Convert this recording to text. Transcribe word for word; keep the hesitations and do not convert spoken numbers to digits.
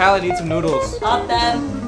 Kyle, I need some noodles. Up them.